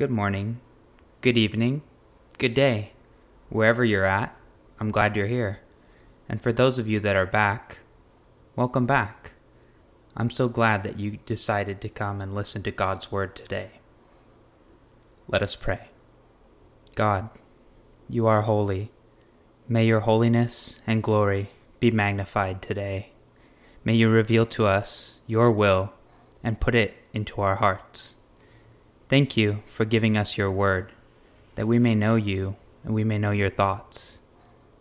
good morning, good evening, good day. Wherever you're at, I'm glad you're here. And for those of you that are back, welcome back. I'm so glad that you decided to come and listen to God's word today. Let us pray. God, you are holy. May your holiness and glory be magnified today. May you reveal to us your will and put it into our hearts. Thank you for giving us your word, that we may know you and we may know your thoughts,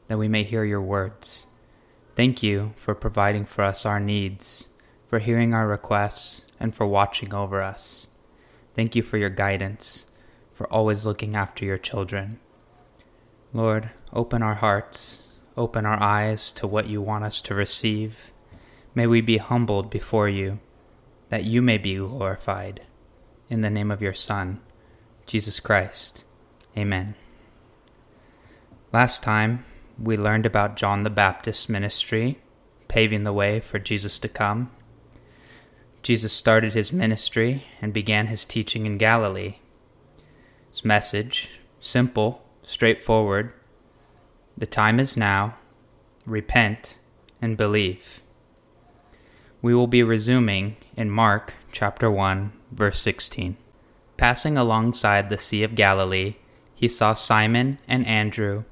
that we may hear your words. Thank you for providing for us our needs, for hearing our requests, and for watching over us. Thank you for your guidance, for always looking after your children. Lord, open our hearts, open our eyes to what you want us to receive. May we be humbled before you, that you may be glorified. In the name of your Son, Jesus Christ. Amen. Last time, we learned about John the Baptist's ministry, paving the way for Jesus to come. Jesus started his ministry and began his teaching in Galilee. His message, simple, straightforward. The time is now. Repent and believe. We will be resuming in Mark chapter 1, verse 16. Passing alongside the Sea of Galilee, he saw Simon and Andrew,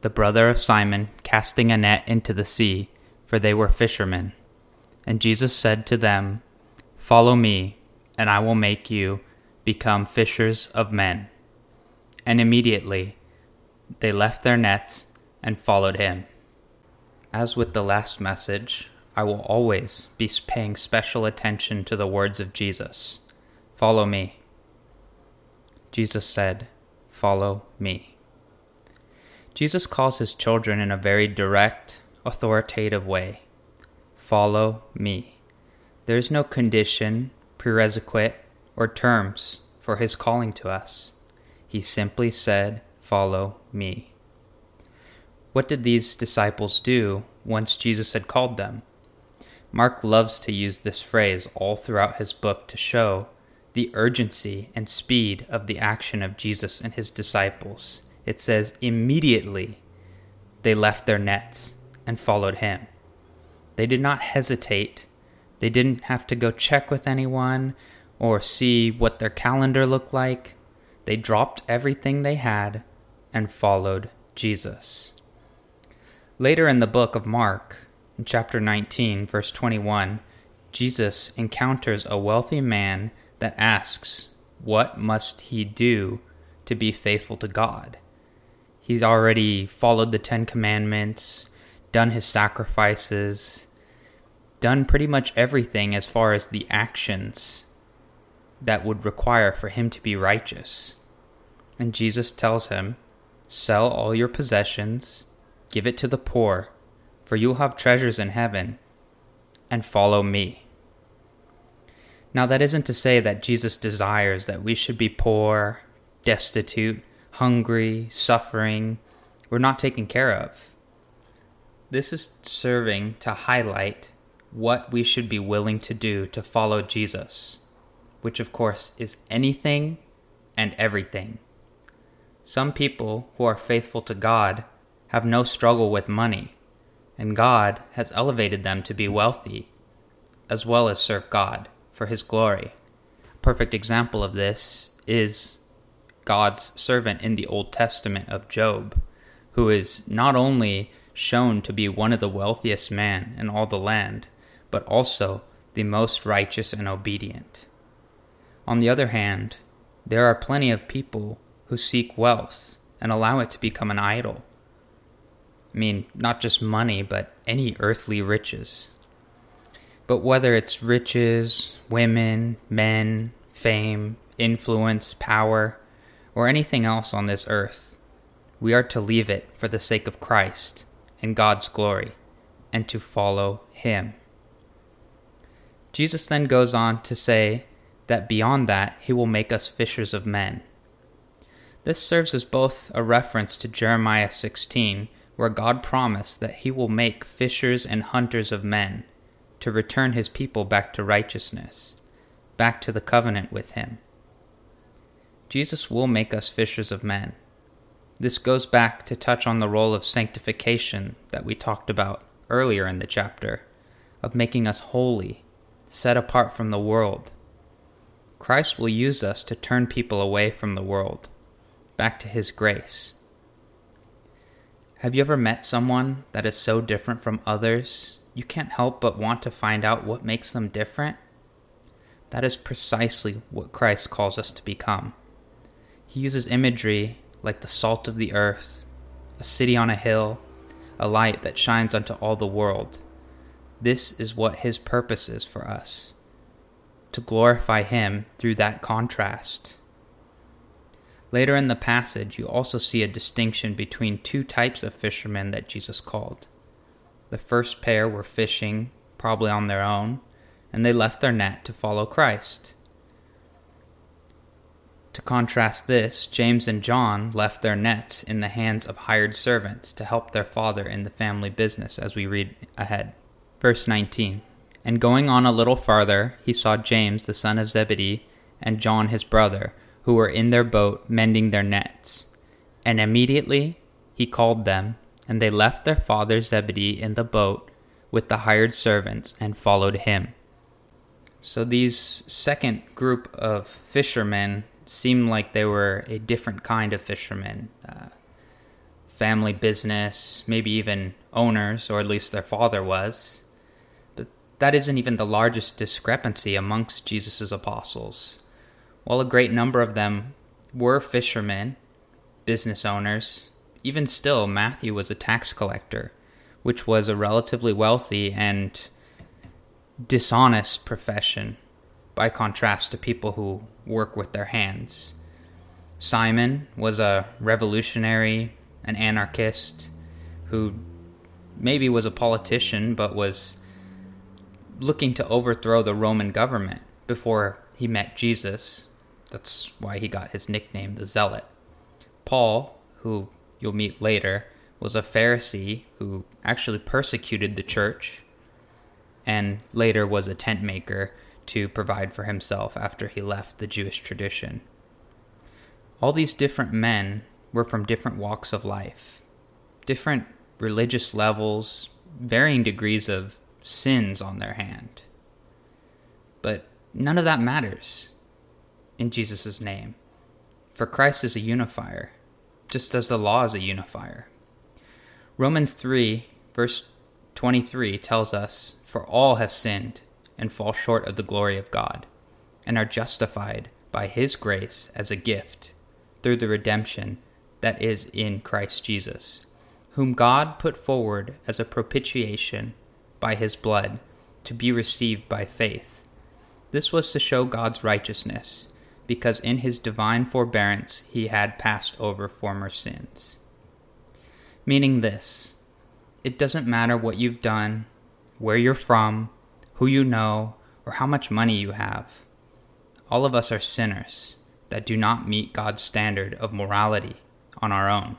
the brother of Simon, casting a net into the sea, for they were fishermen. And Jesus said to them, "Follow me, and I will make you become fishers of men." And immediately they left their nets and followed him. As with the last message, I will always be paying special attention to the words of Jesus. Follow me. Jesus said, "Follow me." Jesus calls his children in a very direct, authoritative way. Follow me. There is no condition, prerequisite, or terms for his calling to us. He simply said, "Follow me." What did these disciples do once Jesus had called them? Mark loves to use this phrase all throughout his book to show the urgency and speed of the action of Jesus and his disciples. It says, immediately they left their nets and followed him. They did not hesitate. They didn't have to go check with anyone or see what their calendar looked like. They dropped everything they had and followed Jesus. Later in the book of Mark, in chapter 19, verse 21, Jesus encounters a wealthy man that asks, what must he do to be faithful to God? He's already followed the Ten Commandments, done his sacrifices, done pretty much everything as far as the actions that would require for him to be righteous. And Jesus tells him, sell all your possessions, give it to the poor, for you will have treasures in heaven, and follow me. Now that isn't to say that Jesus desires that we should be poor, destitute, hungry, suffering, we're not taken care of. This is serving to highlight what we should be willing to do to follow Jesus, which of course is anything and everything. Some people who are faithful to God have no struggle with money, and God has elevated them to be wealthy, as well as serve God for his glory. A perfect example of this is God's servant in the Old Testament of Job, who is not only shown to be one of the wealthiest men in all the land, but also the most righteous and obedient. On the other hand, there are plenty of people who seek wealth and allow it to become an idol. I mean, not just money, but any earthly riches. But whether it's riches, women, men, fame, influence, power, or anything else on this earth, we are to leave it for the sake of Christ and God's glory, and to follow him. Jesus then goes on to say that beyond that, he will make us fishers of men. This serves as both a reference to Jeremiah 16, where God promised that he will make fishers and hunters of men to return his people back to righteousness, back to the covenant with him. Jesus will make us fishers of men. This goes back to touch on the role of sanctification that we talked about earlier in the chapter, of making us holy, set apart from the world. Christ will use us to turn people away from the world, back to his grace. Have you ever met someone that is so different from others, you can't help but want to find out what makes them different? That is precisely what Christ calls us to become. He uses imagery like the salt of the earth, a city on a hill, a light that shines unto all the world. This is what his purpose is for us, to glorify him through that contrast. Later in the passage, you also see a distinction between two types of fishermen that Jesus called. The first pair were fishing, probably on their own, and they left their net to follow Christ. To contrast this, James and John left their nets in the hands of hired servants to help their father in the family business, as we read ahead. Verse 19, "And going on a little farther, he saw James the son of Zebedee, and John his brother, who were in their boat mending their nets. And immediately he called them, and they left their father Zebedee in the boat with the hired servants and followed him." So these second group of fishermen seemed like they were a different kind of fishermen. Family business, maybe even owners, or at least their father was. But that isn't even the largest discrepancy amongst Jesus' apostles. While a great number of them were fishermen, business owners, even still Matthew was a tax collector, which was a relatively wealthy and dishonest profession, by contrast to people who work with their hands. Simon was a revolutionary, an anarchist, who maybe was a politician but was looking to overthrow the Roman government before he met Jesus. That's why he got his nickname, the Zealot. Paul, who you'll meet later, was a Pharisee who actually persecuted the church and later was a tent maker to provide for himself after he left the Jewish tradition. All these different men were from different walks of life, different religious levels, varying degrees of sins on their hand. But none of that matters in Jesus' name, for Christ is a unifier, just as the law is a unifier. Romans 3, verse 23 tells us, "For all have sinned and fall short of the glory of God, and are justified by his grace as a gift through the redemption that is in Christ Jesus, whom God put forward as a propitiation by his blood to be received by faith. This was to show God's righteousness, because in his divine forbearance he had passed over former sins." Meaning this, it doesn't matter what you've done, where you're from, who you know, or how much money you have. All of us are sinners that do not meet God's standard of morality on our own.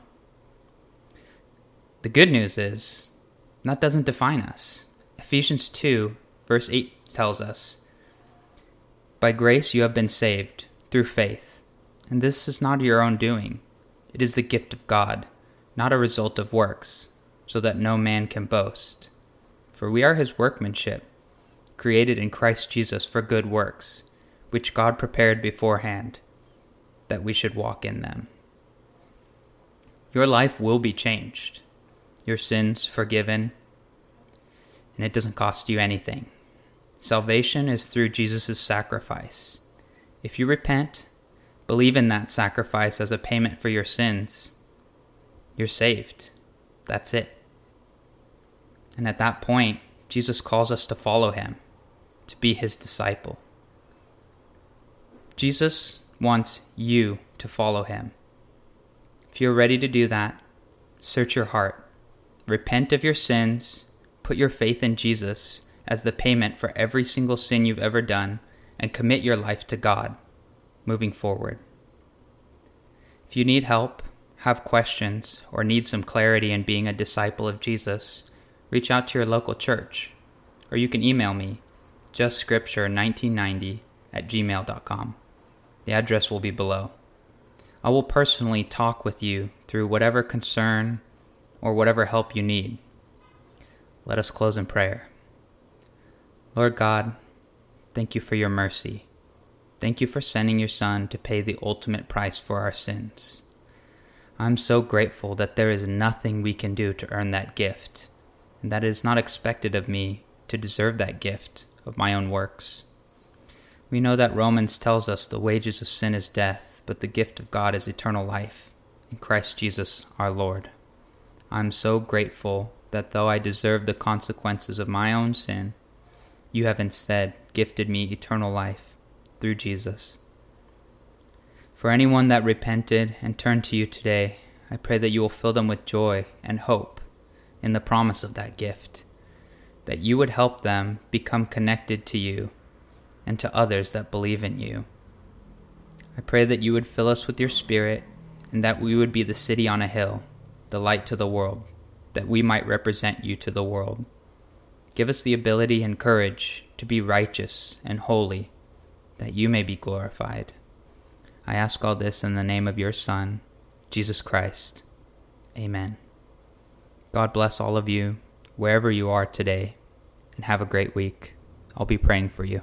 The good news is, that doesn't define us. Ephesians 2, verse 8 tells us, "By grace you have been saved, through faith, and this is not your own doing. It is the gift of God, not a result of works, so that no man can boast. For we are his workmanship, created in Christ Jesus for good works, which God prepared beforehand, that we should walk in them." Your life will be changed, your sins forgiven, and it doesn't cost you anything. Salvation is through Jesus' sacrifice. If you repent, believe in that sacrifice as a payment for your sins, you're saved. That's it. And at that point, Jesus calls us to follow him, to be his disciple. Jesus wants you to follow him. If you're ready to do that, search your heart. Repent of your sins, put your faith in Jesus as the payment for every single sin you've ever done, and commit your life to God moving forward. If you need help, have questions, or need some clarity in being a disciple of Jesus, reach out to your local church, or you can email me, justscripture1990@gmail.com. The address will be below. I will personally talk with you through whatever concern or whatever help you need. Let us close in prayer. Lord God, thank you for your mercy. Thank you for sending your Son to pay the ultimate price for our sins. I'm so grateful that there is nothing we can do to earn that gift, and that it is not expected of me to deserve that gift of my own works. We know that Romans tells us the wages of sin is death, but the gift of God is eternal life in Christ Jesus our Lord. I'm so grateful that though I deserve the consequences of my own sin, you have instead gifted me eternal life through Jesus. For anyone that repented and turned to you today, I pray that you will fill them with joy and hope in the promise of that gift, that you would help them become connected to you and to others that believe in you. I pray that you would fill us with your Spirit, and that we would be the city on a hill, the light to the world, that we might represent you to the world. Give us the ability and courage to be righteous and holy, that you may be glorified. I ask all this in the name of your Son, Jesus Christ. Amen. God bless all of you, wherever you are today, and have a great week. I'll be praying for you.